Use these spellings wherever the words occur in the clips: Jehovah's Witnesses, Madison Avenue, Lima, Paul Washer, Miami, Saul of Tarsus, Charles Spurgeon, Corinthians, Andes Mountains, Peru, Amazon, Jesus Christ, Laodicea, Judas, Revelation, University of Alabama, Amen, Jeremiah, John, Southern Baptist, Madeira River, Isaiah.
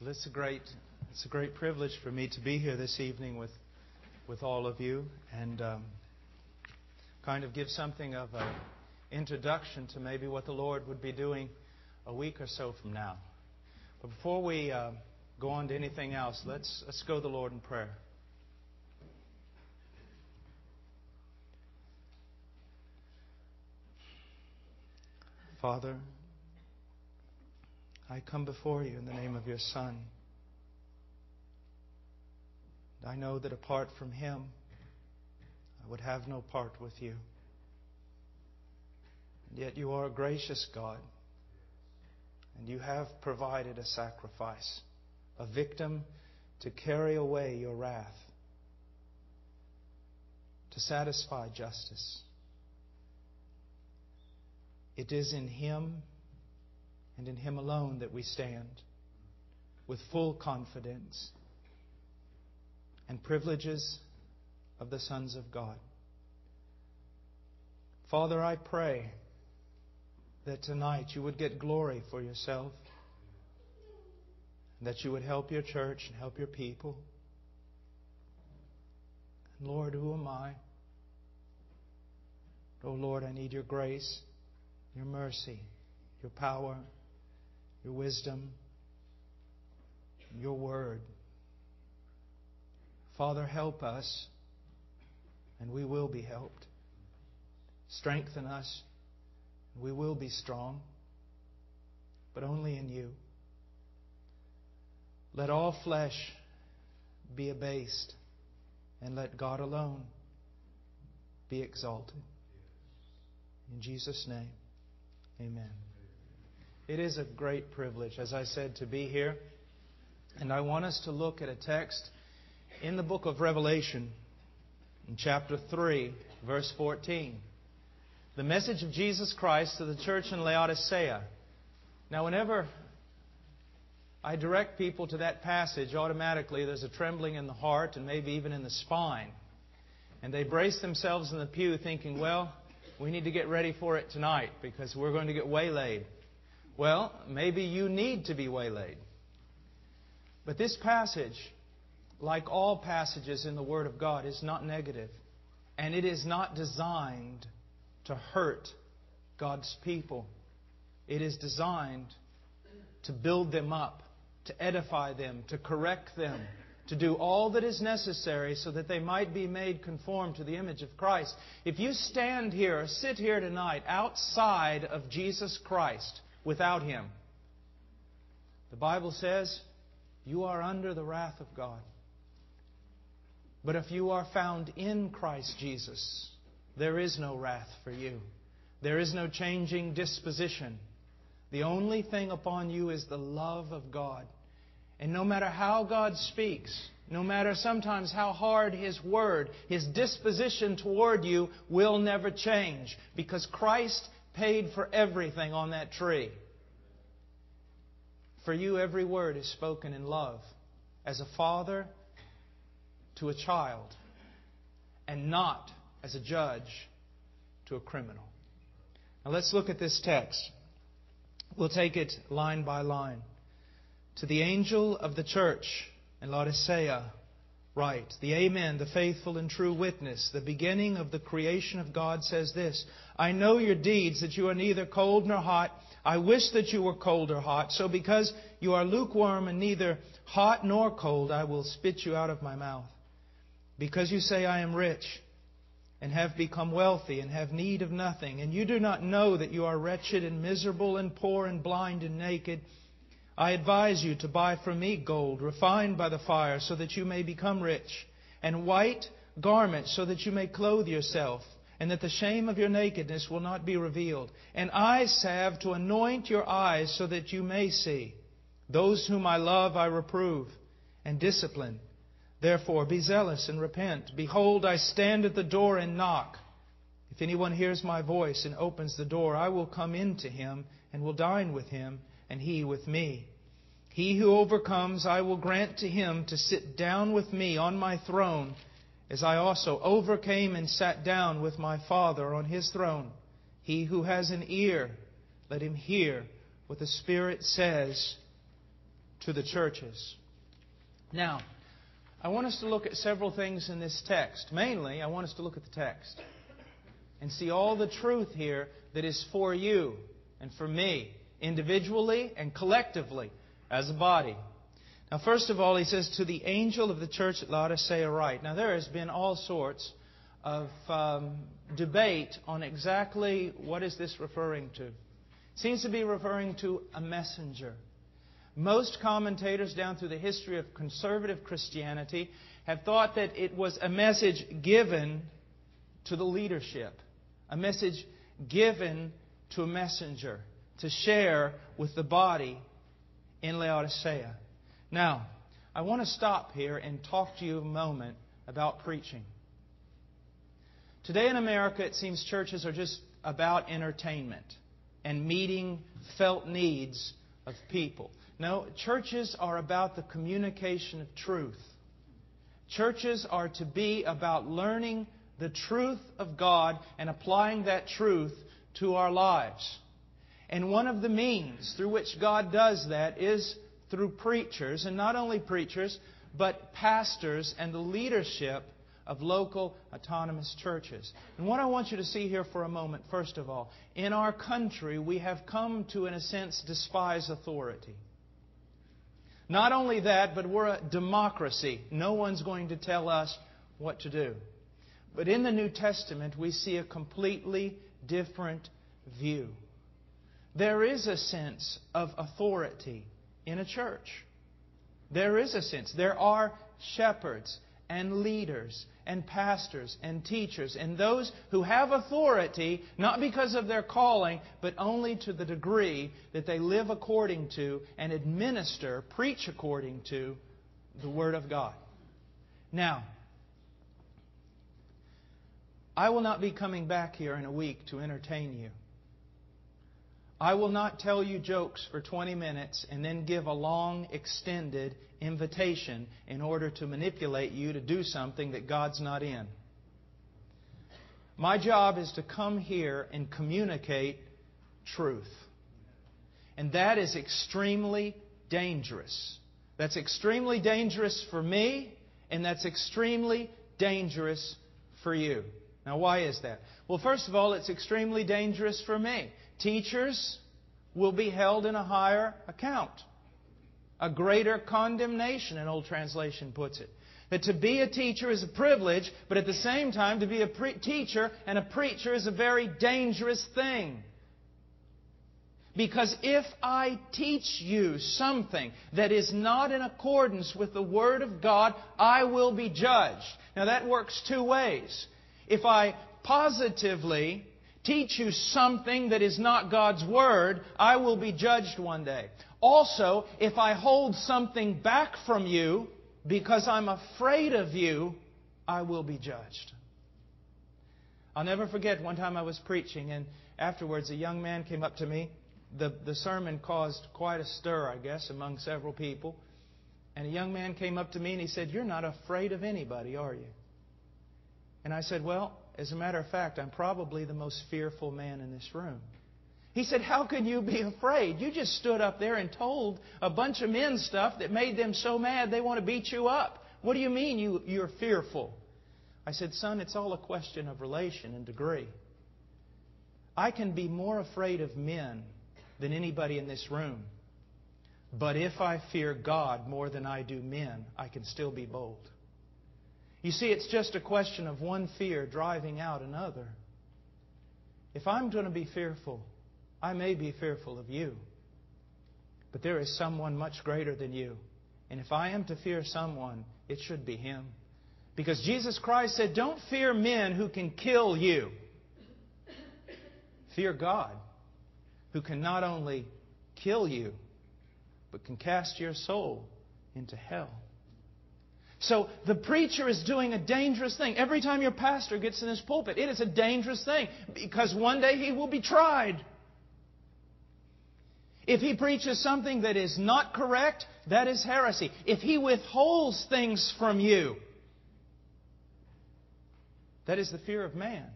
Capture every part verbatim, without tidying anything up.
Well, it's a great, it's a great privilege for me to be here this evening with, with all of you, and um, kind of give something of an introduction to maybe what the Lord would be doing a week or so from now. But before we uh, go on to anything else, let's let's go to the Lord in prayer. Father, I come before you in the name of your Son. I know that apart from him, I would have no part with you. And yet you are a gracious God, and you have provided a sacrifice, a victim to carry away your wrath, to satisfy justice. It is in him and in him alone that we stand with full confidence and privileges of the sons of God. Father, I pray that tonight you would get glory for yourself, and that you would help your church and help your people. And Lord, who am I? Oh Lord, I need your grace, your mercy, your power, your wisdom, your word. Father, help us, and we will be helped. Strengthen us, and we will be strong, but only in you. Let all flesh be abased, and let God alone be exalted. In Jesus' name, amen. It is a great privilege, as I said, to be here. And I want us to look at a text in the book of Revelation, in chapter three, verse fourteen. The message of Jesus Christ to the church in Laodicea. Now, whenever I direct people to that passage, automatically there's a trembling in the heart and maybe even in the spine. And they brace themselves in the pew thinking, well, we need to get ready for it tonight because we're going to get waylaid. Well, maybe you need to be waylaid. But this passage, like all passages in the Word of God, is not negative. And it is not designed to hurt God's people. It is designed to build them up, to edify them, to correct them, to do all that is necessary so that they might be made conform to the image of Christ. If you stand here or sit here tonight outside of Jesus Christ, without him, the Bible says you are under the wrath of God. But if you are found in Christ Jesus, there is no wrath for you. There is no changing disposition. The only thing upon you is the love of God. And no matter how God speaks, no matter sometimes how hard His Word, His disposition toward you will never change, because Christ paid for everything on that tree. For you, every word is spoken in love, as a father to a child, and not as a judge to a criminal. Now let's look at this text. We'll take it line by line. To the angel of the church in Laodicea write, the Amen, the faithful and true witness, the beginning of the creation of God, says this: I know your deeds, that you are neither cold nor hot. I wish that you were cold or hot. So because you are lukewarm and neither hot nor cold, I will spit you out of my mouth. Because you say, I am rich and have become wealthy and have need of nothing, and you do not know that you are wretched and miserable and poor and blind and naked, I advise you to buy from me gold refined by the fire, so that you may become rich, and white garments, so that you may clothe yourself, and that the shame of your nakedness will not be revealed, and eye salve to anoint your eyes, so that you may see. Those whom I love I reprove and discipline. Therefore be zealous and repent. Behold, I stand at the door and knock. If anyone hears my voice and opens the door, I will come in to him and will dine with him, and he with me. He who overcomes, I will grant to him to sit down with me on my throne, as I also overcame and sat down with my Father on his throne. He who has an ear, let him hear what the Spirit says to the churches. Now, I want us to look at several things in this text. Mainly, I want us to look at the text and see all the truth here that is for you and for me, individually and collectively as a body. Now, first of all, he says, to the angel of the church at Laodicea write. Now, there has been all sorts of um, debate on exactly what is this referring to. It seems to be referring to a messenger. Most commentators down through the history of conservative Christianity have thought that it was a message given to the leadership, a message given to a messenger to share with the body in Laodicea. Now, I want to stop here and talk to you a moment about preaching. Today in America, it seems churches are just about entertainment and meeting felt needs of people. No, churches are about the communication of truth. Churches are to be about learning the truth of God and applying that truth to our lives. And one of the means through which God does that is through preachers, and not only preachers, but pastors and the leadership of local autonomous churches. And what I want you to see here for a moment, first of all, in our country we have come to, in a sense, despise authority. Not only that, but we're a democracy. No one's going to tell us what to do. But in the New Testament, we see a completely different view. There is a sense of authority in a church. There is a sense. There are shepherds and leaders and pastors and teachers and those who have authority, not because of their calling, but only to the degree that they live according to and administer, preach according to the Word of God. Now, I will not be coming back here in a week to entertain you. I will not tell you jokes for twenty minutes and then give a long, extended invitation in order to manipulate you to do something that God's not in. My job is to come here and communicate truth. And that is extremely dangerous. That's extremely dangerous for me, and that's extremely dangerous for you. Now, why is that? Well, first of all, it's extremely dangerous for me. Teachers will be held in a higher account. A greater condemnation, an old translation puts it. That to be a teacher is a privilege, but at the same time, to be a pre- teacher and a preacher is a very dangerous thing. Because if I teach you something that is not in accordance with the Word of God, I will be judged. Now that works two ways. If I positively teach you something that is not God's Word, I will be judged one day. Also, if I hold something back from you because I'm afraid of you, I will be judged. I'll never forget one time I was preaching, and afterwards a young man came up to me. The, the sermon caused quite a stir, I guess, among several people. And a young man came up to me and he said, "You're not afraid of anybody, are you?" And I said, "Well, as a matter of fact, I'm probably the most fearful man in this room." He said, "How can you be afraid? You just stood up there and told a bunch of men stuff that made them so mad they want to beat you up. What do you mean you, you're fearful?" I said, "Son, it's all a question of relation and degree. I can be more afraid of men than anybody in this room. But if I fear God more than I do men, I can still be bold." You see, it's just a question of one fear driving out another. If I'm going to be fearful, I may be fearful of you, but there is someone much greater than you. And if I am to fear someone, it should be Him. Because Jesus Christ said, "Don't fear men who can kill you. Fear God, who can not only kill you, but can cast your soul into hell." So the preacher is doing a dangerous thing. Every time your pastor gets in his pulpit, it is a dangerous thing, because one day he will be tried. If he preaches something that is not correct, that is heresy. If he withholds things from you, that is the fear of man.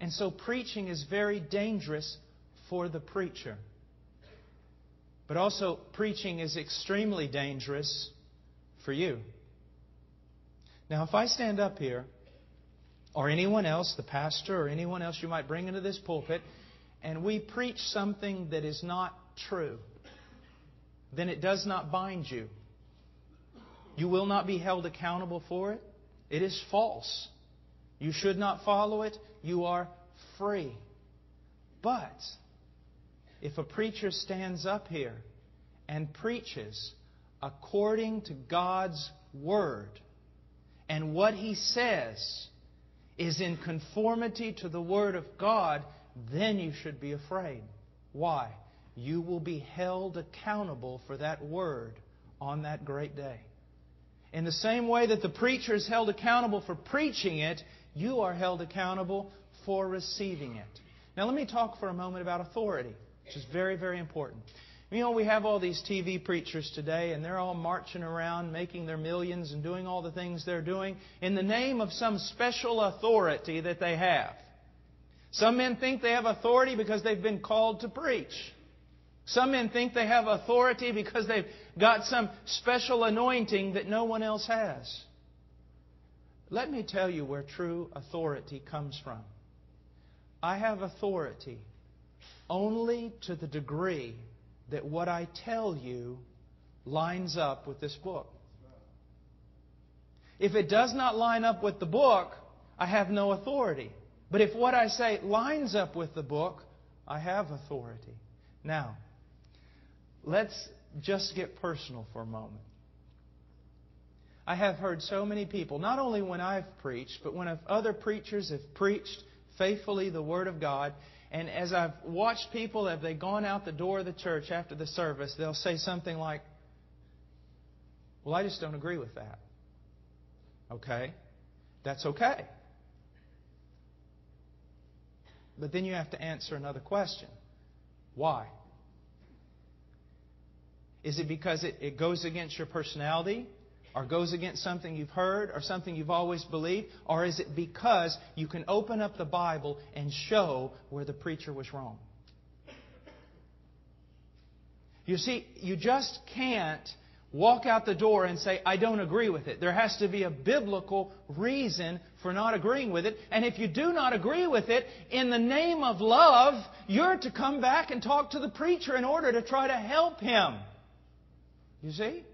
And so preaching is very dangerous for the preacher. But also, preaching is extremely dangerous for you. Now, if I stand up here, or anyone else, the pastor, or anyone else you might bring into this pulpit, and we preach something that is not true, then it does not bind you. You will not be held accountable for it. It is false. You should not follow it. You are free. But if a preacher stands up here and preaches according to God's Word, and what he says is in conformity to the Word of God, then you should be afraid. Why? You will be held accountable for that Word on that great day. In the same way that the preacher is held accountable for preaching it, you are held accountable for receiving it. Now let me talk for a moment about authority, which is very, very important. You know, we have all these T V preachers today, and they're all marching around, making their millions and doing all the things they're doing in the name of some special authority that they have. Some men think they have authority because they've been called to preach. Some men think they have authority because they've got some special anointing that no one else has. Let me tell you where true authority comes from. I have authority only to the degree that what I tell you lines up with this book. If it does not line up with the book, I have no authority. But if what I say lines up with the book, I have authority. Now, let's just get personal for a moment. I have heard so many people, not only when I've preached, but when other preachers have preached faithfully the Word of God, and as I've watched people, have they gone out the door of the church after the service, they'll say something like, well, I just don't agree with that. Okay, that's okay. But then you have to answer another question. Why? Is it because it, it goes against your personality? Or goes against something you've heard or something you've always believed? Or is it because you can open up the Bible and show where the preacher was wrong? You see, you just can't walk out the door and say, I don't agree with it. There has to be a biblical reason for not agreeing with it. And if you do not agree with it, in the name of love, you're to come back and talk to the preacher in order to try to help him. You see?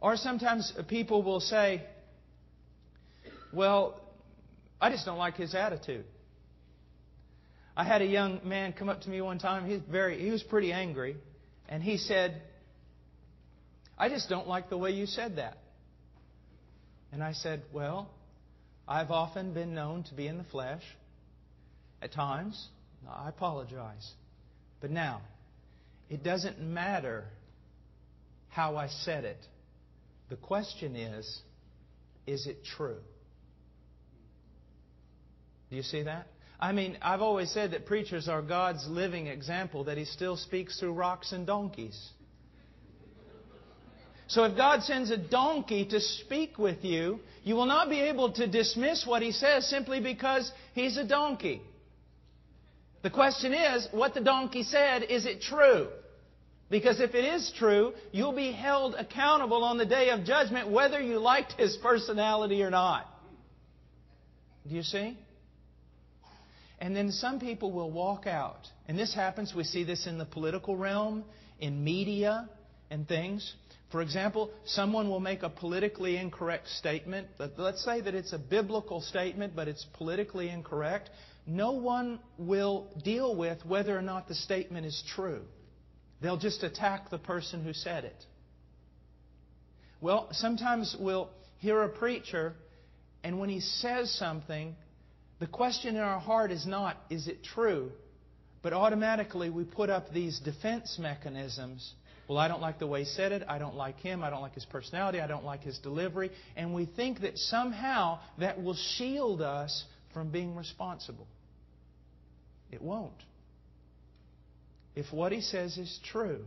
Or sometimes people will say, well, I just don't like his attitude. I had a young man come up to me one time. He's very, he was pretty angry. And he said, I just don't like the way you said that. And I said, well, I've often been known to be in the flesh. At times, I apologize. But now, it doesn't matter how I said it. The question is, is it true? Do you see that? I mean, I've always said that preachers are God's living example, that He still speaks through rocks and donkeys. So if God sends a donkey to speak with you, you will not be able to dismiss what He says simply because He's a donkey. The question is, what the donkey said, is it true? Because if it is true, you'll be held accountable on the day of judgment whether you liked his personality or not. Do you see? And then some people will walk out. And this happens, we see this in the political realm, in media and things. For example, someone will make a politically incorrect statement. Let's say that it's a biblical statement, but it's politically incorrect. No one will deal with whether or not the statement is true. They'll just attack the person who said it. Well, sometimes we'll hear a preacher, and when he says something, the question in our heart is not, is it true? But automatically we put up these defense mechanisms. Well, I don't like the way he said it. I don't like him. I don't like his personality. I don't like his delivery. And we think that somehow that will shield us from being responsible. It won't. If what he says is true,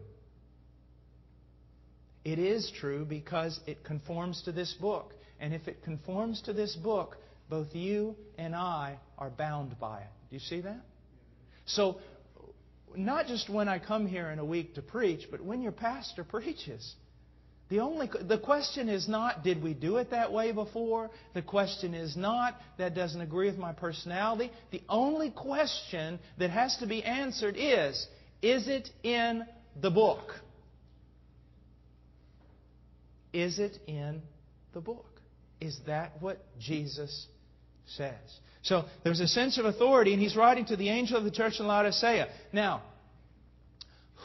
it is true because it conforms to this book. And if it conforms to this book, both you and I are bound by it. Do you see that? So not just when I come here in a week to preach, but when your pastor preaches. The only the question is not, did we do it that way before? The question is not, that doesn't agree with my personality. The only question that has to be answered is, is it in the book? Is it in the book? Is that what Jesus says? So there's a sense of authority, and he's writing to the angel of the church in Laodicea. Now,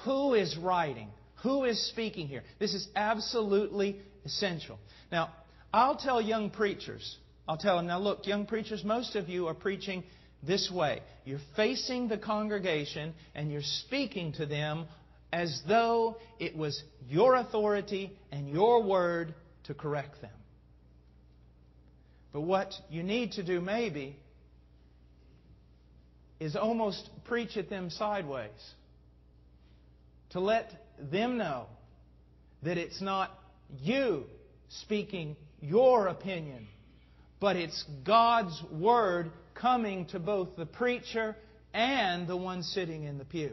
who is writing? Who is speaking here? This is absolutely essential. Now, I'll tell young preachers, I'll tell them, now look, young preachers, most of you are preaching this way. You're facing the congregation and you're speaking to them as though it was your authority and your word to correct them. But what you need to do maybe is almost preach at them sideways. To let them know that it's not you speaking your opinion, but it's God's Word coming to both the preacher and the one sitting in the pew.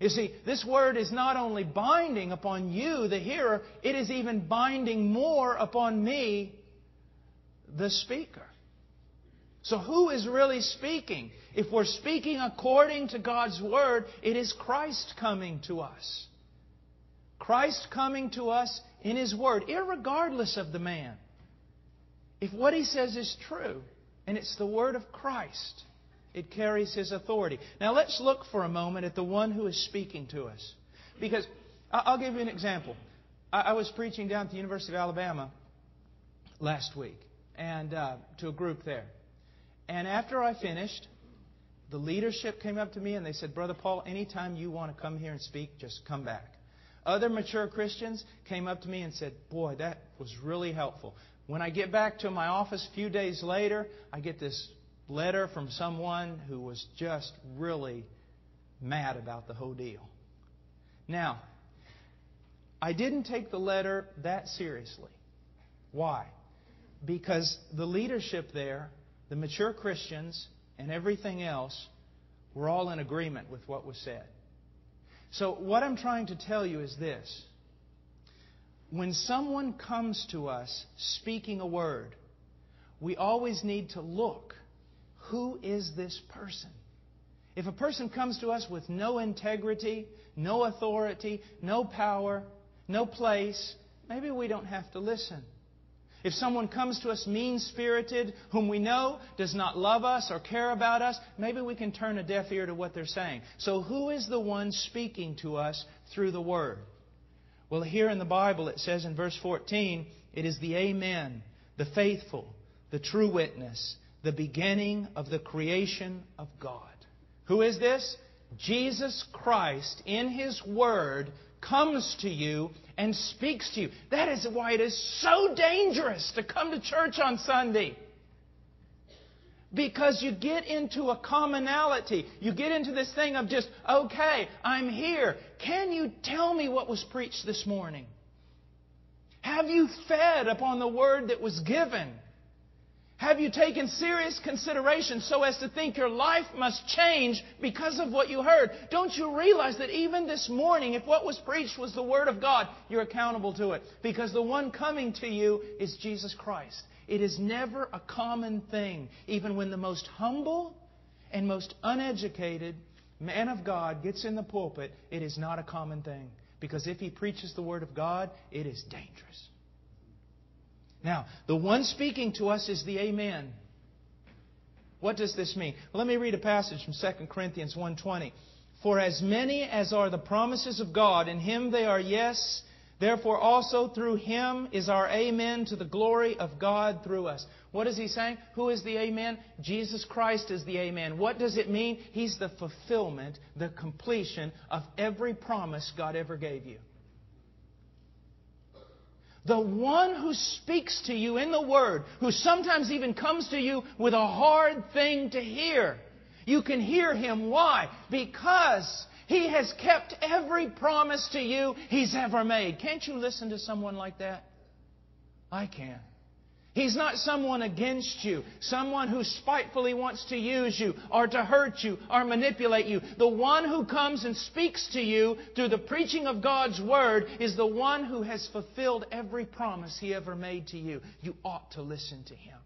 You see, this Word is not only binding upon you, the hearer, it is even binding more upon me, the speaker. So who is really speaking? If we're speaking according to God's Word, it is Christ coming to us. Christ coming to us in His Word, irregardless of the man. If what He says is true, and it's the Word of Christ, it carries His authority. Now let's look for a moment at the one who is speaking to us. Because, I'll give you an example. I was preaching down at the University of Alabama last week, and uh, to a group there. And after I finished, the leadership came up to me and they said, Brother Paul, anytime you want to come here and speak, just come back. Other mature Christians came up to me and said, boy, that was really helpful. When I get back to my office a few days later, I get this letter from someone who was just really mad about the whole deal. Now, I didn't take the letter that seriously. Why? Because the leadership there, the mature Christians and everything else were all in agreement with what was said. So what I'm trying to tell you is this. When someone comes to us speaking a word, we always need to look, who is this person? If a person comes to us with no integrity, no authority, no power, no place, maybe we don't have to listen. If someone comes to us mean-spirited, whom we know does not love us or care about us, maybe we can turn a deaf ear to what they're saying. So who is the one speaking to us through the Word? Well, here in the Bible it says in verse fourteen, it is the Amen, the faithful, the true witness, the beginning of the creation of God. Who is this? Jesus Christ in His Word comes to you and speaks to you. That is why it is so dangerous to come to church on Sunday. Because you get into a commonality. You get into this thing of just, okay, I'm here. Can you tell me what was preached this morning? Have you fed upon the word that was given? Have you taken serious consideration so as to think your life must change because of what you heard? Don't you realize that even this morning, if what was preached was the Word of God, you're accountable to it. Because the one coming to you is Jesus Christ. It is never a common thing, even when the most humble and most uneducated man of God gets in the pulpit, it is not a common thing. Because if he preaches the Word of God, it is dangerous. Now, the one speaking to us is the Amen. What does this mean? Well, let me read a passage from Second Corinthians one twenty. For as many as are the promises of God, in Him they are yes, therefore also through Him is our Amen to the glory of God through us. What is he saying? Who is the Amen? Jesus Christ is the Amen. What does it mean? He's the fulfillment, the completion of every promise God ever gave you. The one who speaks to you in the Word, who sometimes even comes to you with a hard thing to hear. You can hear Him. Why? Because He has kept every promise to you He's ever made. Can't you listen to someone like that? I can. He's not someone against you, someone who spitefully wants to use you or to hurt you or manipulate you. The one who comes and speaks to you through the preaching of God's Word is the one who has fulfilled every promise He ever made to you. You ought to listen to Him.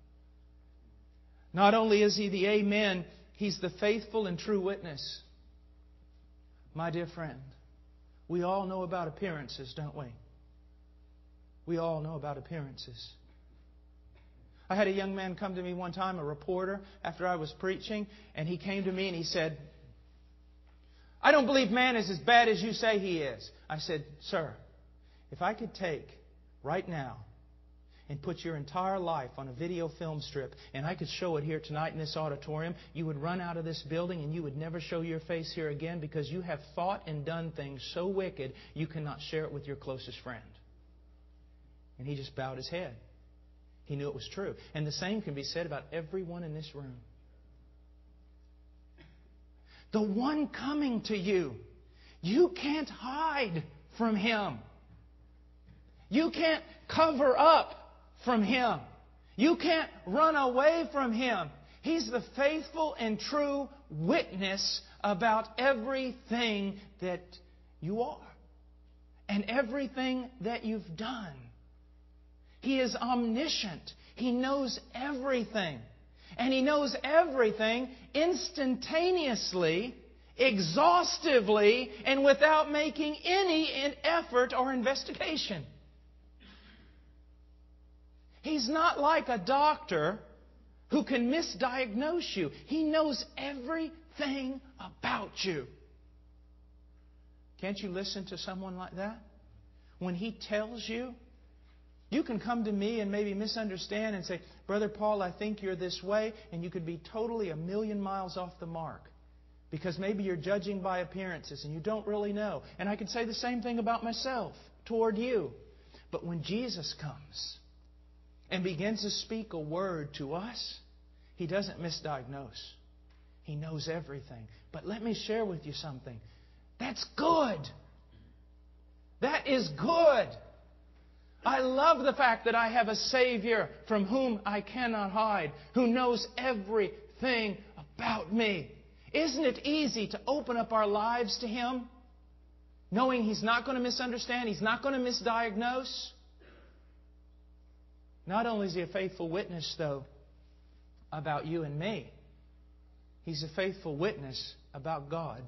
Not only is He the Amen, He's the faithful and true witness. My dear friend, we all know about appearances, don't we? We all know about appearances. I had a young man come to me one time, a reporter, after I was preaching, and he came to me and he said, "I don't believe man is as bad as you say he is." I said, "Sir, if I could take right now and put your entire life on a video film strip and I could show it here tonight in this auditorium, you would run out of this building and you would never show your face here again, because you have thought and done things so wicked you cannot share it with your closest friend." And he just bowed his head. He knew it was true. And the same can be said about everyone in this room. The one coming to you, you can't hide from Him. You can't cover up from Him. You can't run away from Him. He's the faithful and true witness about everything that you are and everything that you've done. He is omniscient. He knows everything. And He knows everything instantaneously, exhaustively, and without making any effort or investigation. He's not like a doctor who can misdiagnose you. He knows everything about you. Can't you listen to someone like that? When he tells you, you can come to me and maybe misunderstand and say, "Brother Paul, I think you're this way," and you could be totally a million miles off the mark, because maybe you're judging by appearances and you don't really know. And I could say the same thing about myself toward you. But when Jesus comes and begins to speak a word to us, He doesn't misdiagnose. He knows everything. But let me share with you something. That's good. That is good. I love the fact that I have a Savior from whom I cannot hide, who knows everything about me. Isn't it easy to open up our lives to Him, knowing He's not going to misunderstand, He's not going to misdiagnose? Not only is He a faithful witness, though, about you and me, He's a faithful witness about God.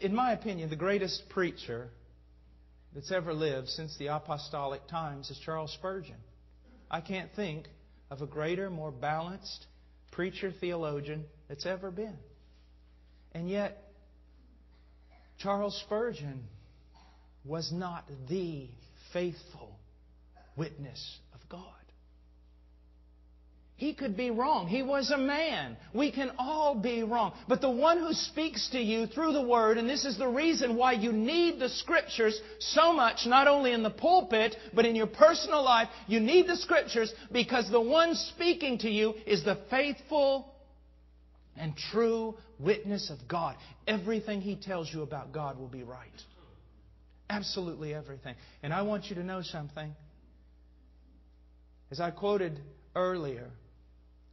In my opinion, the greatest preacher that's ever lived since the apostolic times is Charles Spurgeon. I can't think of a greater, more balanced preacher, theologian that's ever been. And yet, Charles Spurgeon was not the faithful witness of God. He could be wrong. He was a man. We can all be wrong. But the one who speaks to you through the Word, and this is the reason why you need the Scriptures so much, not only in the pulpit, but in your personal life, you need the Scriptures, because the one speaking to you is the faithful and true witness of God. Everything he tells you about God will be right. Absolutely everything. And I want you to know something. As I quoted earlier,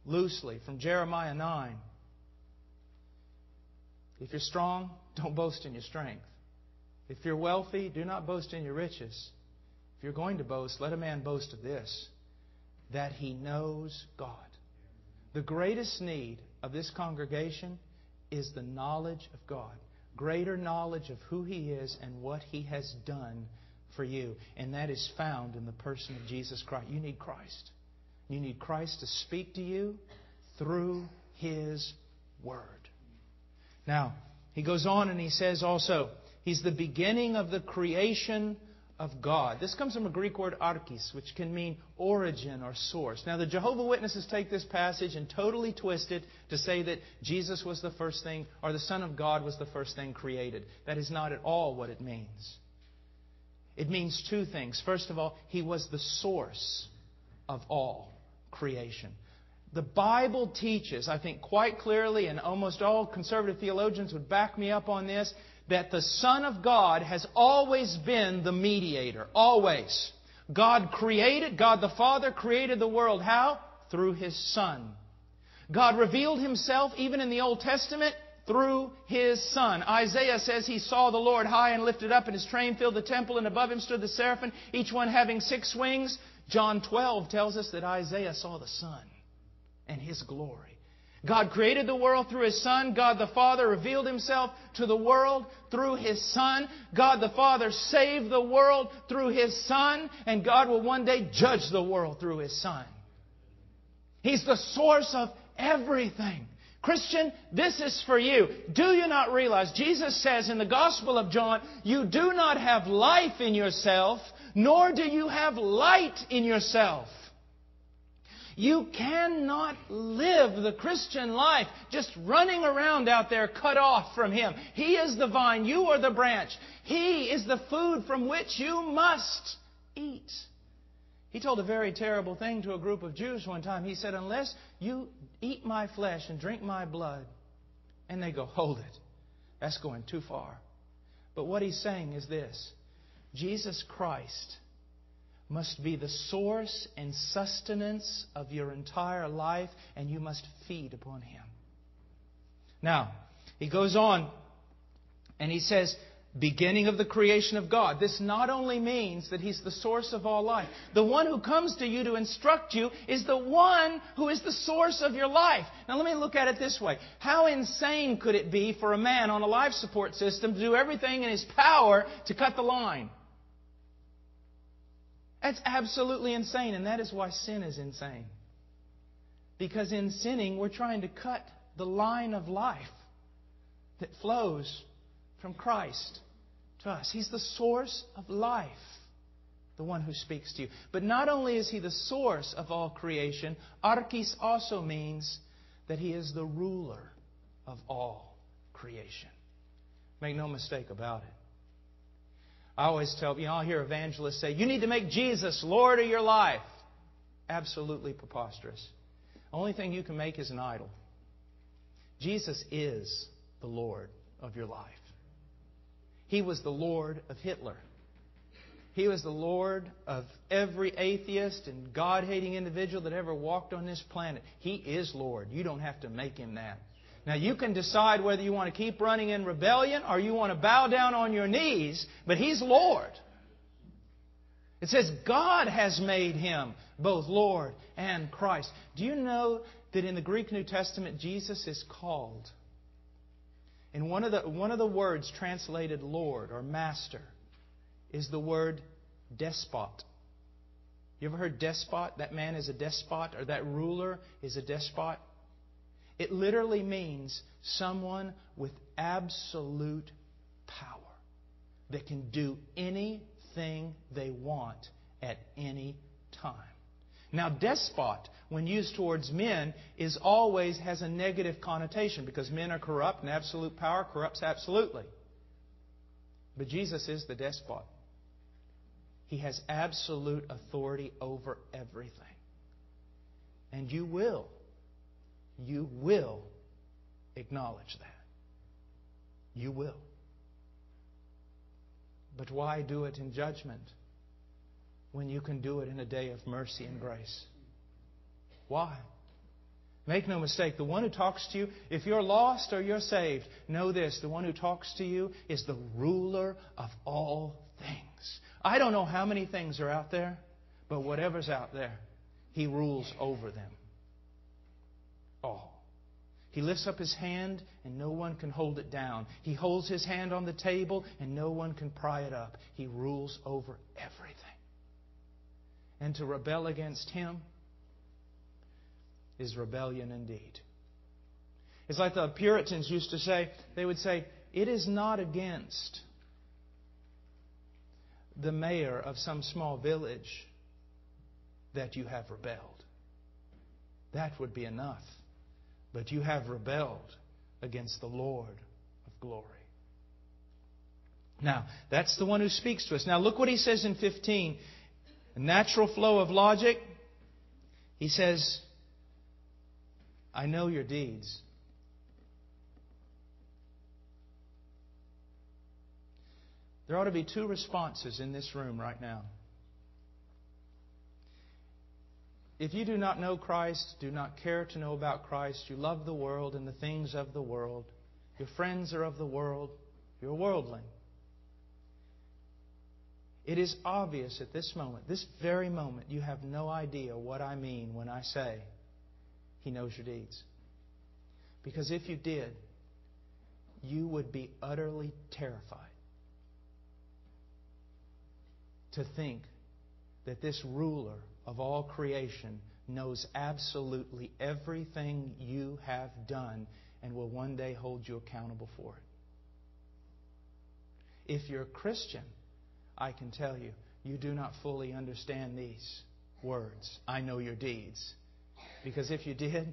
loosely, from Jeremiah nine. If you're strong, don't boast in your strength. If you're wealthy, do not boast in your riches. If you're going to boast, let a man boast of this, that he knows God. The greatest need of this congregation is the knowledge of God. Greater knowledge of who He is and what He has done for you. And that is found in the person of Jesus Christ. You need Christ. You need Christ to speak to you through His Word. Now, he goes on and he says also, He's the beginning of the creation of God. This comes from a Greek word, archis, which can mean origin or source. Now, the Jehovah's Witnesses take this passage and totally twist it to say that Jesus was the first thing, or the Son of God was the first thing created. That is not at all what it means. It means two things. First of all, He was the source of all creation. The Bible teaches, I think quite clearly, and almost all conservative theologians would back me up on this, that the Son of God has always been the mediator. Always. God created, God the Father created the world. How? Through His Son. God revealed Himself, even in the Old Testament, through His Son. Isaiah says he saw the Lord high and lifted up, and His train filled the temple, and above Him stood the seraphim, each one having six wings. John twelve tells us that Isaiah saw the Son and His glory. God created the world through His Son. God the Father revealed Himself to the world through His Son. God the Father saved the world through His Son. And God will one day judge the world through His Son. He's the source of everything. Christian, this is for you. Do you not realize, Jesus says in the Gospel of John, you do not have life in yourself, nor do you have light in yourself. You cannot live the Christian life just running around out there cut off from Him. He is the vine. You are the branch. He is the food from which you must eat. He told a very terrible thing to a group of Jews one time. He said, unless you eat my flesh and drink my blood, and they go, hold it. That's going too far. But what He's saying is this. Jesus Christ must be the source and sustenance of your entire life, and you must feed upon Him. Now, he goes on, and he says, beginning of the creation of God. This not only means that He's the source of all life. The one who comes to you to instruct you is the one who is the source of your life. Now let me look at it this way. How insane could it be for a man on a life support system to do everything in his power to cut the line? That's absolutely insane, and that is why sin is insane. Because in sinning, we're trying to cut the line of life that flows from Christ to us. He's the source of life, the one who speaks to you. But not only is He the source of all creation, archis also means that He is the ruler of all creation. Make no mistake about it. I always tell, you know, I'll hear evangelists say, you need to make Jesus Lord of your life. Absolutely preposterous. The only thing you can make is an idol. Jesus is the Lord of your life. He was the Lord of Hitler. He was the Lord of every atheist and God-hating individual that ever walked on this planet. He is Lord. You don't have to make Him that. Now, you can decide whether you want to keep running in rebellion or you want to bow down on your knees, but He's Lord. It says God has made Him both Lord and Christ. Do you know that in the Greek New Testament, Jesus is called? And one of the, one of the words translated Lord or Master is the word despot. You ever heard despot? That man is a despot, or that ruler is a despot. It literally means someone with absolute power that can do anything they want at any time. Now, despot, when used towards men, is always has a negative connotation because men are corrupt and absolute power corrupts absolutely. But Jesus is the despot. He has absolute authority over everything. And you will You will acknowledge that. You will. But why do it in judgment when you can do it in a day of mercy and grace? Why? Make no mistake, the one who talks to you, if you're lost or you're saved, know this, the one who talks to you is the ruler of all things. I don't know how many things are out there, but whatever's out there, He rules over them. All. He lifts up His hand and no one can hold it down. He holds His hand on the table and no one can pry it up. He rules over everything. And to rebel against Him is rebellion indeed. It's like the Puritans used to say, they would say, it is not against the mayor of some small village that you have rebelled. That would be enough. But you have rebelled against the Lord of glory. Now, that's the one who speaks to us. Now, look what he says in fifteen. A natural flow of logic. He says, I know your deeds. There ought to be two responses in this room right now. If you do not know Christ, do not care to know about Christ, you love the world and the things of the world, your friends are of the world, you're a worldling. It is obvious at this moment, this very moment, you have no idea what I mean when I say He knows your deeds. Because if you did, you would be utterly terrified to think that this ruler of all creation knows absolutely everything you have done and will one day hold you accountable for it. If you're a Christian, I can tell you, you do not fully understand these words, I know your deeds. Because if you did,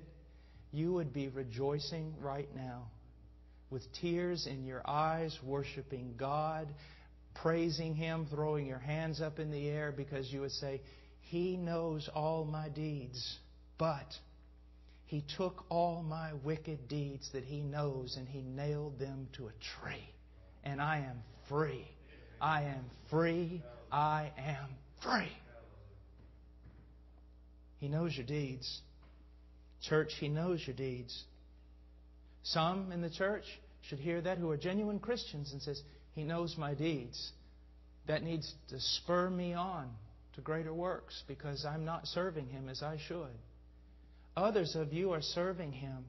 you would be rejoicing right now with tears in your eyes, worshiping God, praising Him, throwing your hands up in the air, because you would say, He knows all my deeds, but He took all my wicked deeds that He knows and He nailed them to a tree. And I am free. I am free. I am free. He knows your deeds. Church, He knows your deeds. Some in the church should hear that who are genuine Christians and says, He knows my deeds. That needs to spur me on to greater works because I'm not serving Him as I should. Others of you are serving Him,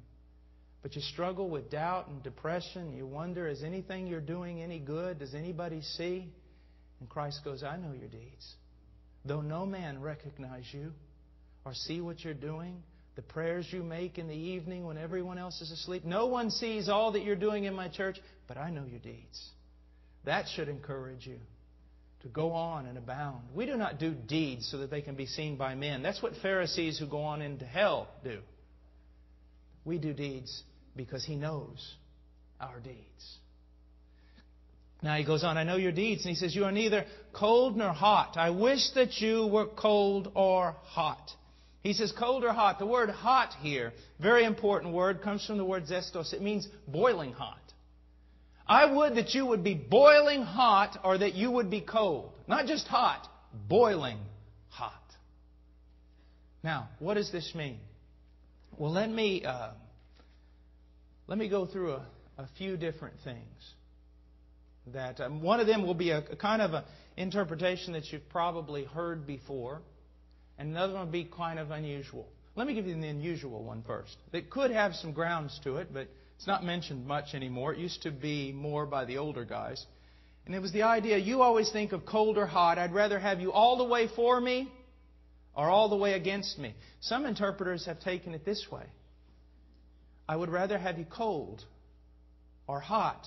but you struggle with doubt and depression. You wonder, is anything you're doing any good? Does anybody see? And Christ goes, I know your deeds. Though no man recognize you or see what you're doing, the prayers you make in the evening when everyone else is asleep, no one sees all that you're doing in my church, but I know your deeds. That should encourage you to go on and abound. We do not do deeds so that they can be seen by men. That's what Pharisees who go on into hell do. We do deeds because He knows our deeds. Now He goes on, I know your deeds. And He says, you are neither cold nor hot. I wish that you were cold or hot. He says, cold or hot. The word hot here, very important word, comes from the word zestos. It means boiling hot. I would that you would be boiling hot or that you would be cold. Not just hot, boiling hot. Now, what does this mean? Well, let me uh, let me go through a, a few different things. That um, one of them will be a, a kind of an interpretation that you've probably heard before, and another one will be kind of unusual. Let me give you the unusual one first. It could have some grounds to it, but it's not mentioned much anymore. It used to be more by the older guys. And it was the idea, you always think of cold or hot. I'd rather have you all the way for me or all the way against me. Some interpreters have taken it this way. I would rather have you cold or hot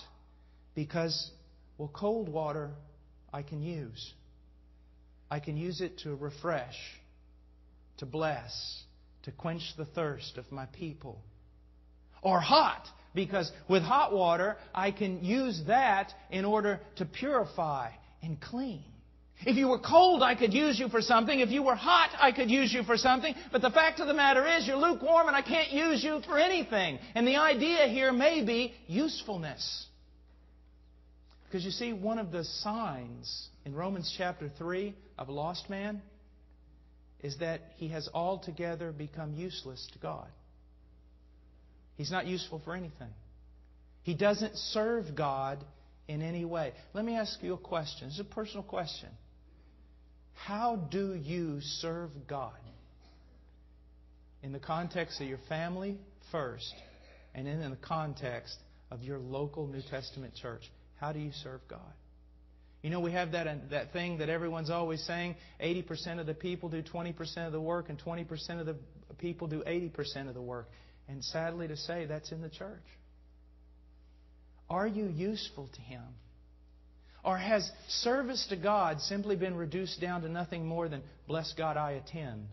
because, well, cold water I can use. I can use it to refresh, to bless, to quench the thirst of my people. Or hot. Because with hot water, I can use that in order to purify and clean. If you were cold, I could use you for something. If you were hot, I could use you for something. But the fact of the matter is, you're lukewarm and I can't use you for anything. And the idea here may be usefulness. Because you see, one of the signs in Romans chapter three of a lost man is that he has altogether become useless to God. He's not useful for anything. He doesn't serve God in any way. Let me ask you a question. It's a personal question. How do you serve God? In the context of your family first, and then in the context of your local New Testament church. How do you serve God? You know, we have that, that thing that everyone's always saying, eighty percent of the people do twenty percent of the work, and twenty percent of the people do eighty percent of the work. And sadly to say, that's in the church. Are you useful to Him? Or has service to God simply been reduced down to nothing more than, bless God, I attend?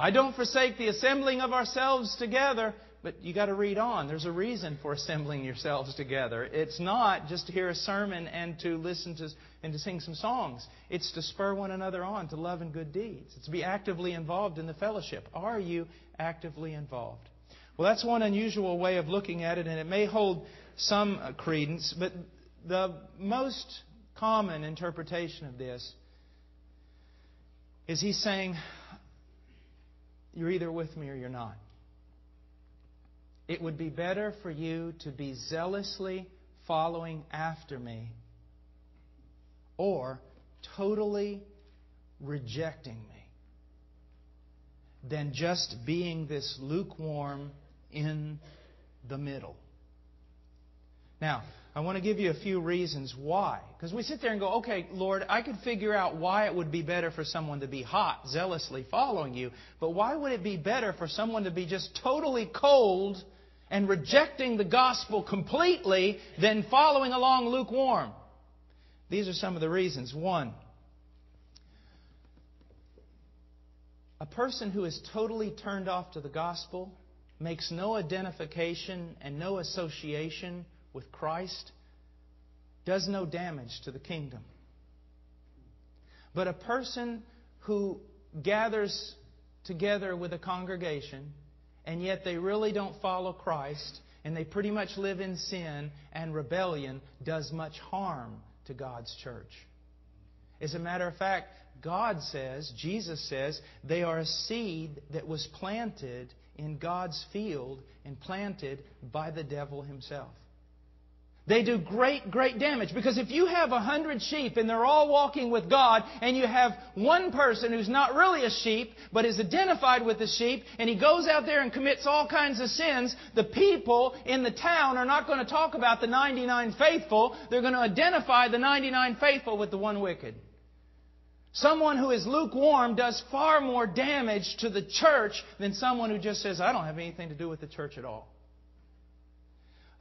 I don't forsake the assembling of ourselves together. But you got to read on. There's a reason for assembling yourselves together. It's not just to hear a sermon and to listen to and to sing some songs. It's to spur one another on to love and good deeds. It's to be actively involved in the fellowship. Are you actively involved? Well, that's one unusual way of looking at it, and it may hold some credence. But the most common interpretation of this is he's saying, you're either with me or you're not. It would be better for you to be zealously following after me or totally rejecting me than just being this lukewarm in the middle. Now, I want to give you a few reasons why. Because we sit there and go, okay, Lord, I could figure out why it would be better for someone to be hot, zealously following you. But why would it be better for someone to be just totally cold and rejecting the gospel completely than following along lukewarm? These are some of the reasons. One, a person who is totally turned off to the gospel makes no identification and no association with Christ, does no damage to the kingdom. But a person who gathers together with a congregation and yet they really don't follow Christ and they pretty much live in sin and rebellion does much harm to God's church. As a matter of fact, God says, Jesus says, they are a seed that was planted in God's field and planted by the devil himself. They do great, great damage. Because if you have a hundred sheep and they're all walking with God and you have one person who's not really a sheep but is identified with the sheep and he goes out there and commits all kinds of sins, the people in the town are not going to talk about the ninety-nine faithful. They're going to identify the ninety-nine faithful with the one wicked. Someone who is lukewarm does far more damage to the church than someone who just says, I don't have anything to do with the church at all.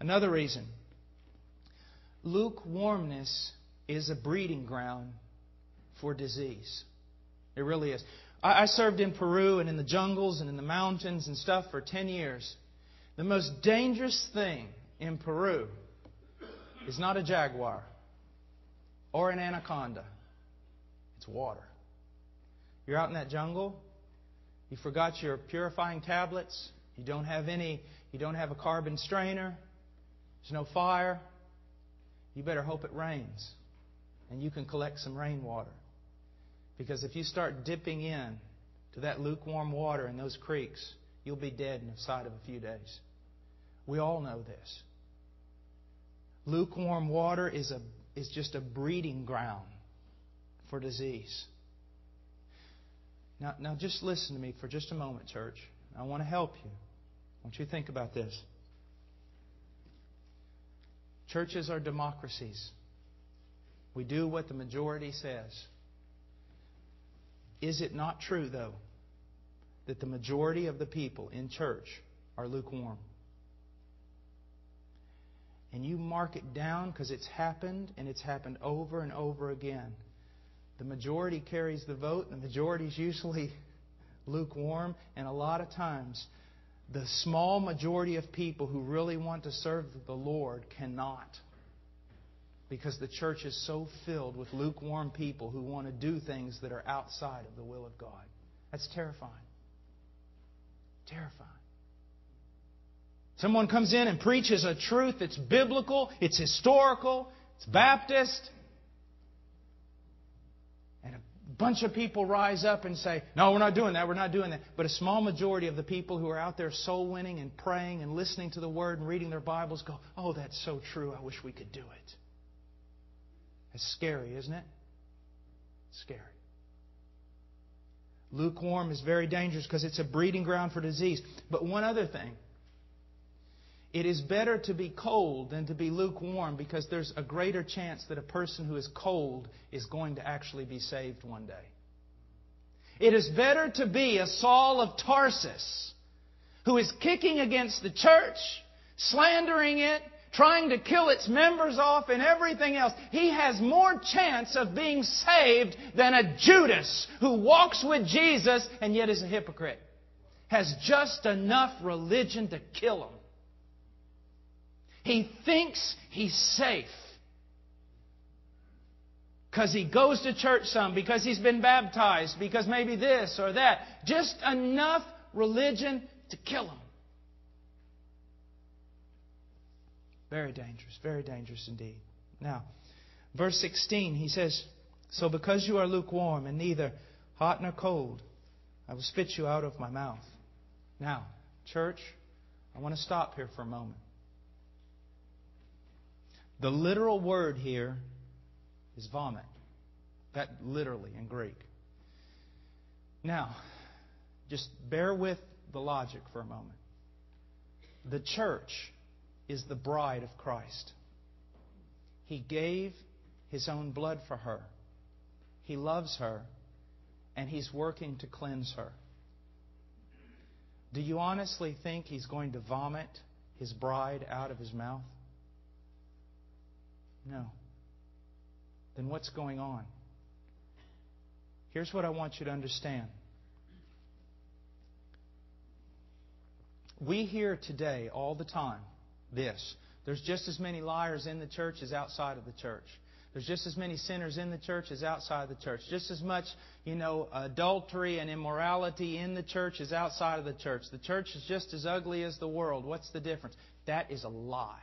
Another reason. Lukewarmness is a breeding ground for disease. It really is. I served in Peru and in the jungles and in the mountains and stuff for ten years. The most dangerous thing in Peru is not a jaguar or an anaconda. It's water. You're out in that jungle. You forgot your purifying tablets. You don't have any. You don't have a carbon strainer. There's no fire. You better hope it rains and you can collect some rainwater. Because if you start dipping in to that lukewarm water in those creeks, you'll be dead inside of a few days. We all know this. Lukewarm water is a is just a breeding ground for disease. Now, now just listen to me for just a moment, church. I want to help you. I want you to think about this. Churches are democracies. We do what the majority says. Is it not true, though, that the majority of the people in church are lukewarm? And you mark it down because it's happened, and it's happened over and over again. The majority carries the vote. The majority is usually lukewarm, and a lot of times the small majority of people who really want to serve the Lord cannot, because the church is so filled with lukewarm people who want to do things that are outside of the will of God. That's terrifying. Terrifying. Someone comes in and preaches a truth that's biblical, it's historical, it's Baptist, bunch of people rise up and say, no, we're not doing that, we're not doing that. But a small majority of the people who are out there soul winning and praying and listening to the Word and reading their Bibles go, oh, that's so true, I wish we could do it. That's scary, isn't it? Scary. Lukewarm is very dangerous because it's a breeding ground for disease. But one other thing. It is better to be cold than to be lukewarm, because there's a greater chance that a person who is cold is going to actually be saved one day. It is better to be a Saul of Tarsus who is kicking against the church, slandering it, trying to kill its members off and everything else. He has more chance of being saved than a Judas who walks with Jesus and yet is a hypocrite. Has just enough religion to kill him. He thinks he's safe because he goes to church some, because he's been baptized, because maybe this or that. Just enough religion to kill him. Very dangerous, very dangerous indeed. Now, verse sixteen, he says, "So because you are lukewarm and neither hot nor cold, I will spit you out of my mouth." Now, church, I want to stop here for a moment. The literal word here is vomit. That literally in Greek. Now, just bear with the logic for a moment. The church is the bride of Christ. He gave His own blood for her. He loves her, and He's working to cleanse her. Do you honestly think He's going to vomit His bride out of His mouth? No. Then what's going on? Here's what I want you to understand. We hear today all the time this. There's just as many liars in the church as outside of the church. There's just as many sinners in the church as outside the church. Just as much, you know, adultery and immorality in the church as outside of the church. The church is just as ugly as the world. What's the difference? That is a lie.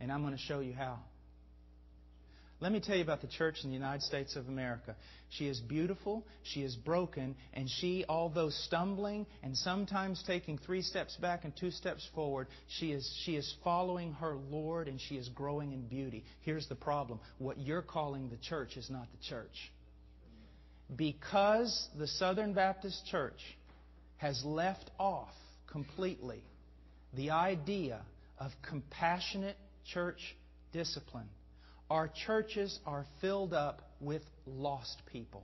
And I'm going to show you how. Let me tell you about the church in the United States of America. She is beautiful, she is broken, and she, although stumbling and sometimes taking three steps back and two steps forward, she is, she is following her Lord, and she is growing in beauty. Here's the problem. What you're calling the church is not the church. Because the Southern Baptist Church has left off completely the idea of compassionate church discipline, our churches are filled up with lost people.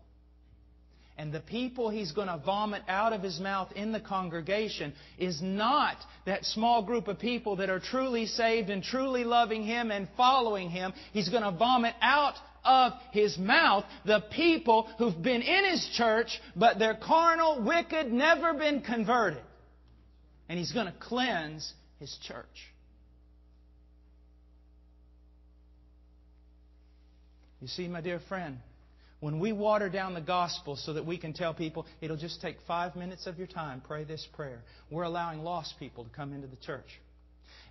And the people He's going to vomit out of His mouth in the congregation is not that small group of people that are truly saved and truly loving Him and following Him. He's going to vomit out of His mouth the people who've been in His church, but they're carnal, wicked, never been converted. And He's going to cleanse His church. You see, my dear friend, when we water down the gospel so that we can tell people, it'll just take five minutes of your time, pray this prayer, we're allowing lost people to come into the church.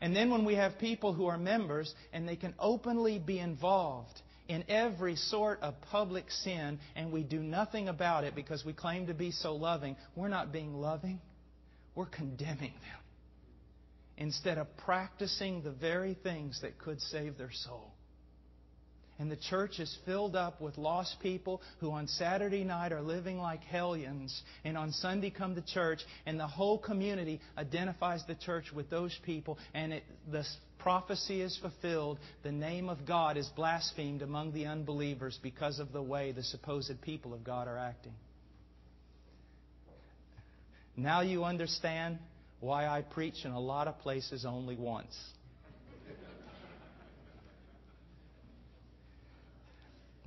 And then when we have people who are members and they can openly be involved in every sort of public sin and we do nothing about it because we claim to be so loving, we're not being loving, we're condemning them instead of practicing the very things that could save their soul. And the church is filled up with lost people who on Saturday night are living like hellions. And on Sunday come to church and the whole community identifies the church with those people. And it, the prophecy is fulfilled. The name of God is blasphemed among the unbelievers because of the way the supposed people of God are acting. Now you understand why I preach in a lot of places only once.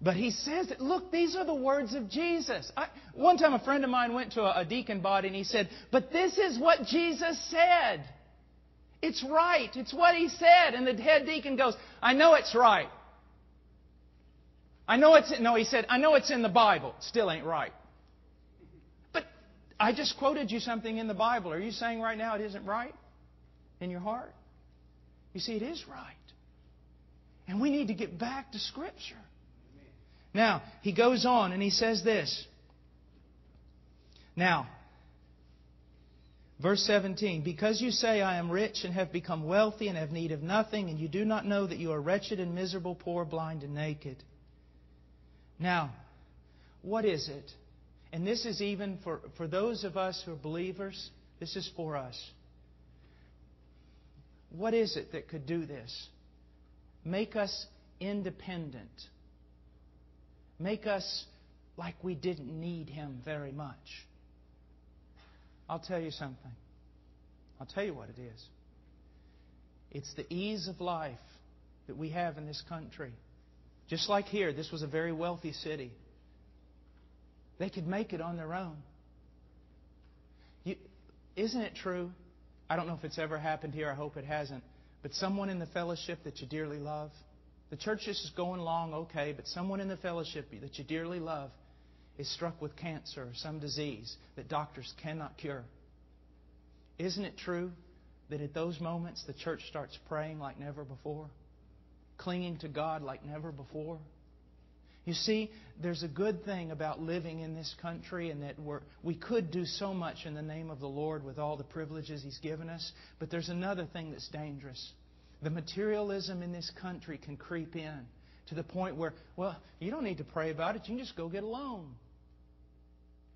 But he says that, look, these are the words of Jesus. I, one time a friend of mine went to a, a deacon body and he said, but this is what Jesus said. It's right. It's what He said. And the head deacon goes, I know it's right. I know it's... No, he said, I know it's in the Bible. It still ain't right. But I just quoted you something in the Bible. Are you saying right now it isn't right in your heart? You see, it is right. And we need to get back to Scripture. Now, he goes on and he says this. Now, verse seventeen, because you say, I am rich and have become wealthy and have need of nothing, and you do not know that you are wretched and miserable, poor, blind, and naked. Now, what is it? And this is even for, for those of us who are believers, this is for us. What is it that could do this? Make us independent. Make us like we didn't need Him very much. I'll tell you something. I'll tell you what it is. It's the ease of life that we have in this country. Just like here, this was a very wealthy city. They could make it on their own. You, isn't it true? I don't know if it's ever happened here. I hope it hasn't. But someone in the fellowship that you dearly love, the church just is going along okay, but someone in the fellowship that you dearly love is struck with cancer or some disease that doctors cannot cure. Isn't it true that at those moments the church starts praying like never before? clinging to God like never before. You see, there's a good thing about living in this country and that we're, we could do so much in the name of the Lord with all the privileges He's given us. But there's another thing that's dangerous. The materialism in this country can creep in to the point where, well, you don't need to pray about it. You can just go get a loan.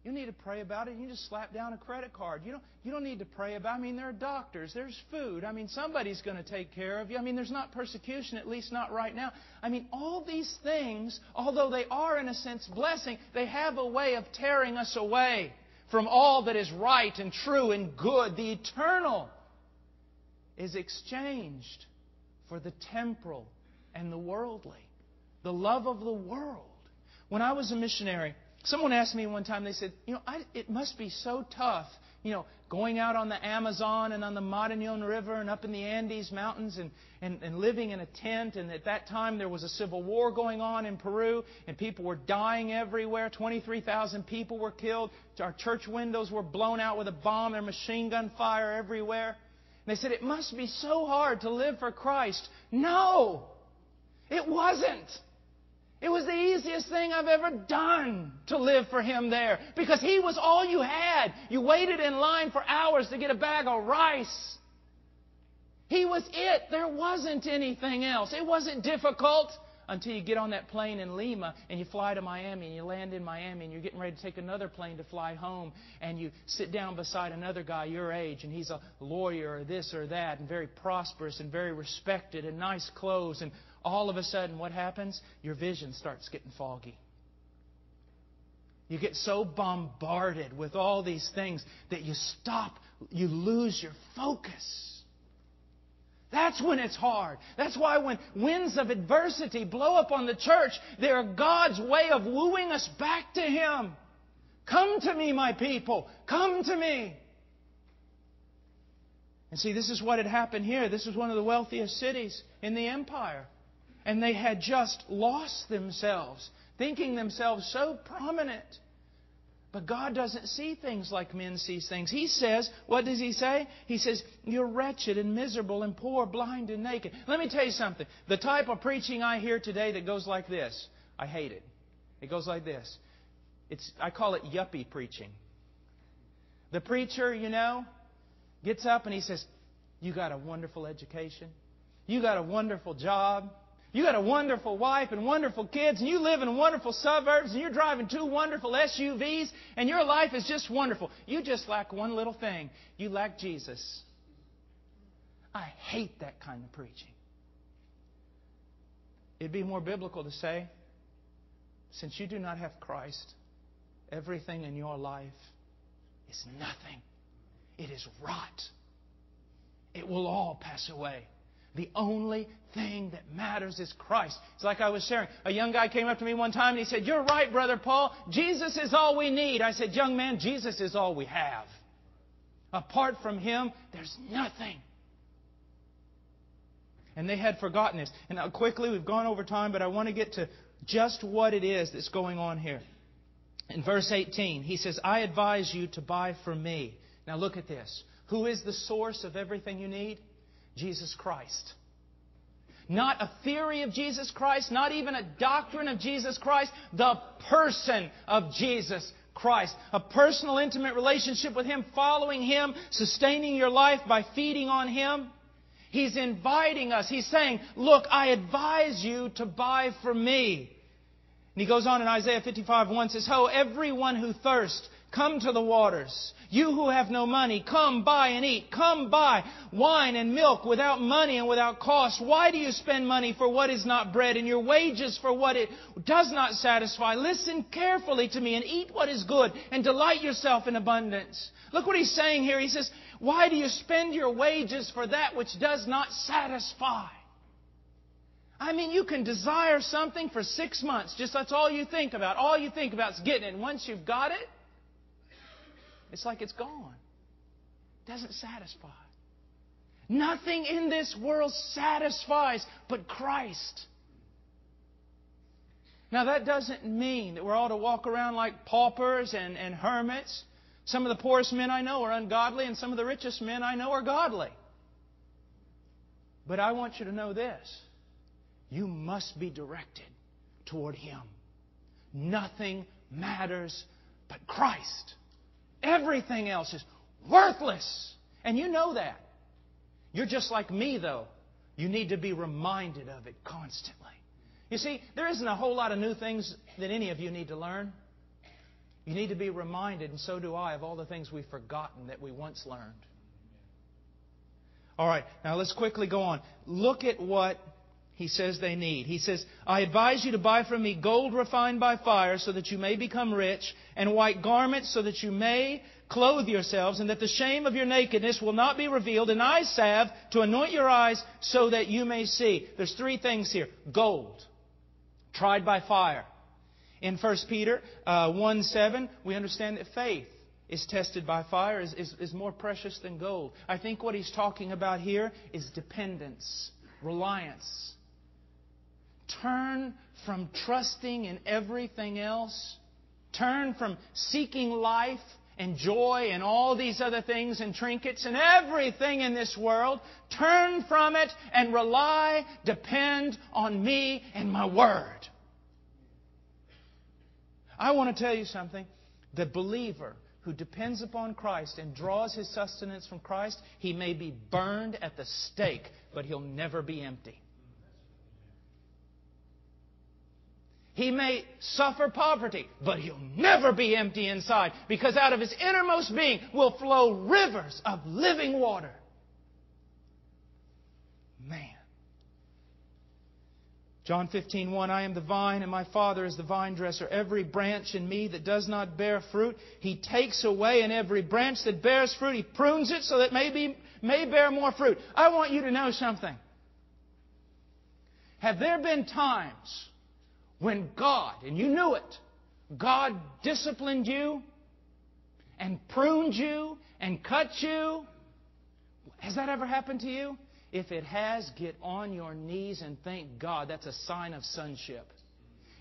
You need to pray about it. You just slap down a credit card. You don't, you don't need to pray about it. I mean, there are doctors. There's food. I mean, somebody's going to take care of you. I mean, there's not persecution, at least not right now. I mean, all these things, although they are in a sense blessing, they have a way of tearing us away from all that is right and true and good. The eternal is exchanged for the temporal and the worldly, the love of the world. When I was a missionary, someone asked me one time, they said, you know, I, it must be so tough, you know, going out on the Amazon and on the Madeira River and up in the Andes Mountains and, and, and living in a tent. And at that time, there was a civil war going on in Peru and people were dying everywhere. twenty-three thousand people were killed. Our church windows were blown out with a bomb. There was machine gun fire everywhere. And they said, it must be so hard to live for Christ. No, it wasn't. It was the easiest thing I've ever done to live for Him there. Because He was all you had. You waited in line for hours to get a bag of rice. He was it. There wasn't anything else. It wasn't difficult until you get on that plane in Lima and you fly to Miami and you land in Miami and you're getting ready to take another plane to fly home and you sit down beside another guy your age and he's a lawyer or this or that and very prosperous and very respected and nice clothes and all of a sudden, what happens? Your vision starts getting foggy. You get so bombarded with all these things that you stop, you lose your focus. That's when it's hard. That's why when winds of adversity blow up on the church, they are God's way of wooing us back to Him. Come to me, my people. Come to me. And see, this is what had happened here. This was one of the wealthiest cities in the empire. And they had just lost themselves, thinking themselves so prominent. But God doesn't see things like men see things. He says, what does He say? He says, you're wretched and miserable and poor, blind and naked. Let me tell you something. The type of preaching I hear today that goes like this, I hate it. It goes like this. It's, I call it yuppie preaching. The preacher, you know, gets up and he says, you got a wonderful education. You got a wonderful job. You got a wonderful wife and wonderful kids, and you live in wonderful suburbs, and you're driving two wonderful S U Vs, and your life is just wonderful. You just lack one little thing. You lack Jesus. I hate that kind of preaching. It'd be more biblical to say, since you do not have Christ, everything in your life is nothing. It is rot. It will all pass away. The only thing that matters is Christ. It's like I was sharing. A young guy came up to me one time and he said, you're right, Brother Paul. Jesus is all we need. I said, young man, Jesus is all we have. Apart from Him, there's nothing. And they had forgotten this. And now quickly, we've gone over time, but I want to get to just what it is that's going on here. In verse eighteen, he says, I advise you to buy from me. Now look at this. Who is the source of everything you need? Jesus Christ. Not a theory of Jesus Christ, not even a doctrine of Jesus Christ, the person of Jesus Christ. A personal, intimate relationship with Him, following Him, sustaining your life by feeding on Him. He's inviting us. He's saying, look, I advise you to buy from me. And He goes on in Isaiah fifty-five one, says, Ho, everyone who thirsts, come to the waters. You who have no money, come buy and eat. Come buy wine and milk without money and without cost. Why do you spend money for what is not bread and your wages for what it does not satisfy? Listen carefully to me and eat what is good and delight yourself in abundance. Look what He's saying here. He says, why do you spend your wages for that which does not satisfy? I mean, you can desire something for six months. Just that's all you think about. All you think about is getting it. And once you've got it, it's like it's gone. It doesn't satisfy. Nothing in this world satisfies but Christ. Now that doesn't mean that we're all to walk around like paupers and, and hermits. Some of the poorest men I know are ungodly and some of the richest men I know are godly. But I want you to know this. You must be directed toward Him. Nothing matters but Christ. Everything else is worthless. And you know that. You're just like me, though. You need to be reminded of it constantly. You see, there isn't a whole lot of new things that any of you need to learn. You need to be reminded, and so do I, of all the things we've forgotten that we once learned. All right, now let's quickly go on. Look at what He says they need. He says, I advise you to buy from me gold refined by fire so that you may become rich, and white garments so that you may clothe yourselves, and that the shame of your nakedness will not be revealed, and eye salve to anoint your eyes so that you may see. There's three things here. Gold, tried by fire. In First Peter uh, one seven, we understand that faith is tested by fire, is, is, is more precious than gold. I think what he's talking about here is dependence, reliance. Turn from trusting in everything else. Turn from seeking life and joy and all these other things and trinkets and everything in this world. Turn from it and rely, depend on me and my Word. I want to tell you something. The believer who depends upon Christ and draws his sustenance from Christ, he may be burned at the stake, but he'll never be empty. He may suffer poverty, but he'll never be empty inside, because out of his innermost being will flow rivers of living water. Man. John fifteen one, I am the vine and my Father is the vine dresser. Every branch in me that does not bear fruit, He takes away, and every branch that bears fruit, He prunes it so that it may, be, may bear more fruit. I want you to know something. Have there been times when God, and you knew it, God disciplined you and pruned you and cut you? Has that ever happened to you? If it has, get on your knees and thank God. That's a sign of sonship.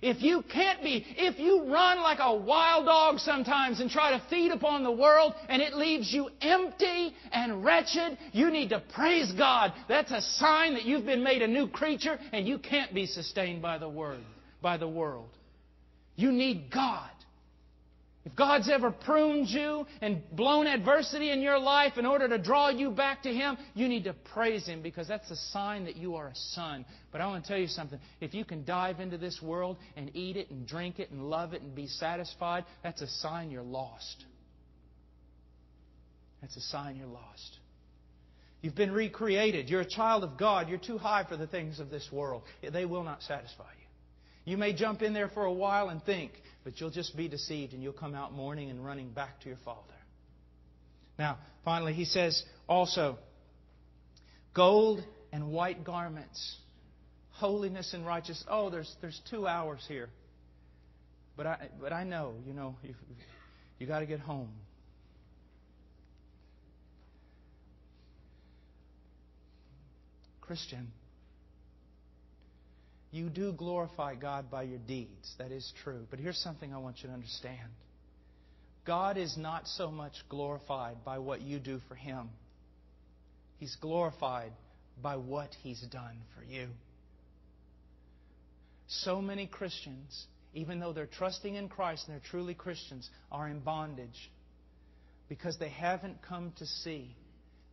If you can't be, if you run like a wild dog sometimes and try to feed upon the world and it leaves you empty and wretched, you need to praise God. That's a sign that you've been made a new creature and you can't be sustained by the Word. By the world. You need God. If God's ever pruned you and blown adversity in your life in order to draw you back to Him, you need to praise Him, because that's a sign that you are a son. But I want to tell you something. If you can dive into this world and eat it and drink it and love it and be satisfied, that's a sign you're lost. That's a sign you're lost. You've been recreated. You're a child of God. You're too high for the things of this world. They will not satisfy you. You may jump in there for a while and think, but you'll just be deceived and you'll come out mourning and running back to your Father. Now, finally, he says also, gold and white garments, holiness and righteousness. Oh, there's there's two hours here. But I but I know, you know, you you got to get home. Christian, you do glorify God by your deeds. That is true. But here's something I want you to understand. God is not so much glorified by what you do for Him. He's glorified by what He's done for you. So many Christians, even though they're trusting in Christ and they're truly Christians, are in bondage because they haven't come to see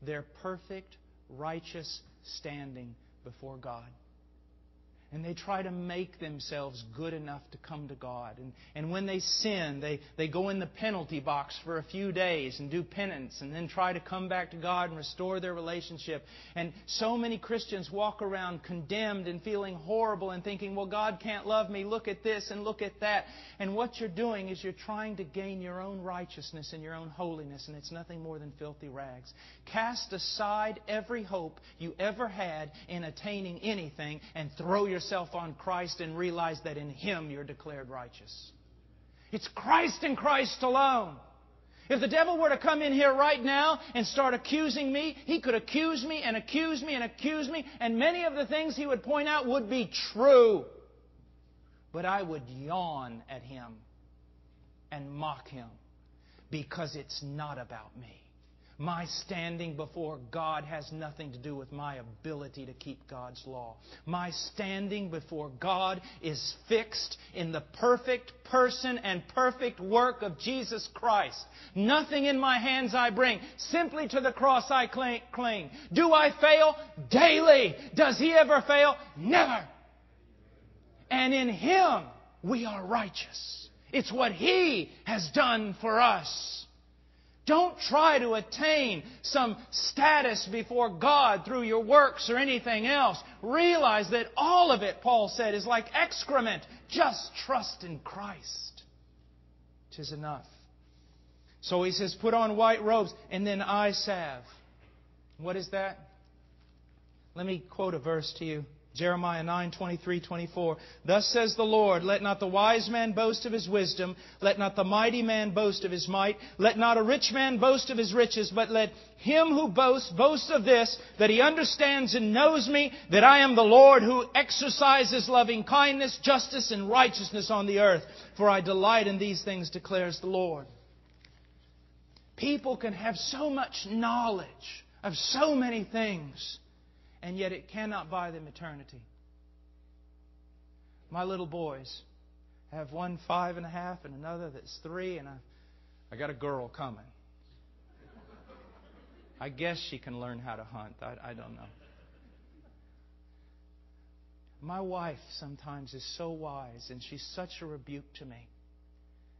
their perfect, righteous standing before God. And they try to make themselves good enough to come to God. And, and when they sin, they, they go in the penalty box for a few days and do penance and then try to come back to God and restore their relationship. And so many Christians walk around condemned and feeling horrible and thinking, well, God can't love me. Look at this and look at that. And what you're doing is you're trying to gain your own righteousness and your own holiness, and it's nothing more than filthy rags. Cast aside every hope you ever had in attaining anything and throw yourself yourself on Christ and realize that in Him you're declared righteous. It's Christ and Christ alone. If the devil were to come in here right now and start accusing me, he could accuse me and accuse me and accuse me, and many of the things he would point out would be true. But I would yawn at him and mock him, because it's not about me. My standing before God has nothing to do with my ability to keep God's law. My standing before God is fixed in the perfect person and perfect work of Jesus Christ. Nothing in my hands I bring. Simply to the cross I cling. Do I fail? Daily. Does He ever fail? Never. And in Him we are righteous. It's what He has done for us. Don't try to attain some status before God through your works or anything else. Realize that all of it, Paul said, is like excrement. Just trust in Christ. 'Tis enough. So he says, put on white robes and then eye salve. What is that? Let me quote a verse to you. Jeremiah nine, twenty-three, twenty-four. Thus says the Lord, let not the wise man boast of his wisdom. Let not the mighty man boast of his might. Let not a rich man boast of his riches. But let him who boasts, boast of this, that he understands and knows me, that I am the Lord who exercises loving kindness, justice, and righteousness on the earth. For I delight in these things, declares the Lord. People can have so much knowledge of so many things, and yet it cannot buy them eternity. My little boys, I have one five and a half and another that's three, and I, I got a girl coming. I guess she can learn how to hunt. I, I don't know. My wife sometimes is so wise, and she's such a rebuke to me.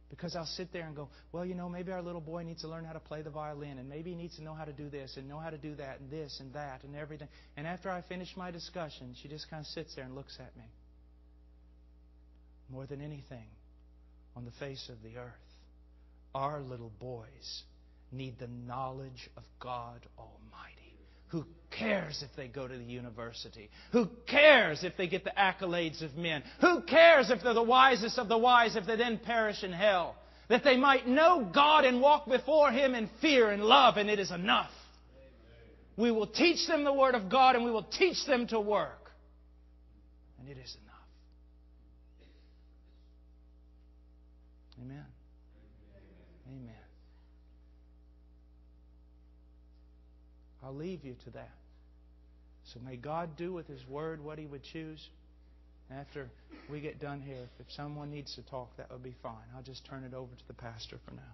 Because I'll sit there and go, well, you know, maybe our little boy needs to learn how to play the violin, and maybe he needs to know how to do this and know how to do that and this and that and everything. And after I finish my discussion, she just kind of sits there and looks at me. More than anything on the face of the earth, our little boys need the knowledge of God Almighty, who cares if they go to the university? Who cares if they get the accolades of men? Who cares if they're the wisest of the wise, if they then perish in hell? That they might know God and walk before Him in fear and love, and it is enough. We will teach them the Word of God, and we will teach them to work. And it is enough. Amen. Amen. I'll leave you to that. So may God do with His Word what He would choose. After we get done here, if someone needs to talk, that would be fine. I'll just turn it over to the pastor for now.